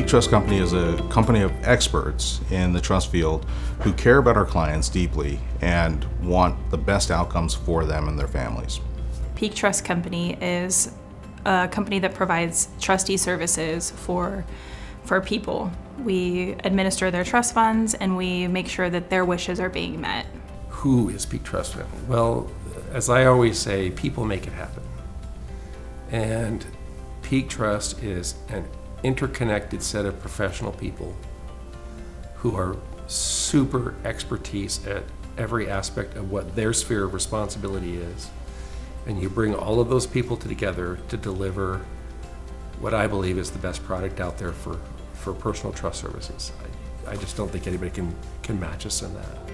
Peak Trust Company is a company of experts in the trust field who care about our clients deeply and want the best outcomes for them and their families. Peak Trust Company is a company that provides trustee services for people. We administer their trust funds and we make sure that their wishes are being met. Who is Peak Trust Company? Well, as I always say, people make it happen. And Peak Trust is an interconnected set of professional people who are super expertise at every aspect of what their sphere of responsibility is. And you bring all of those people together to deliver what I believe is the best product out there for personal trust services. I just don't think anybody can match us in that.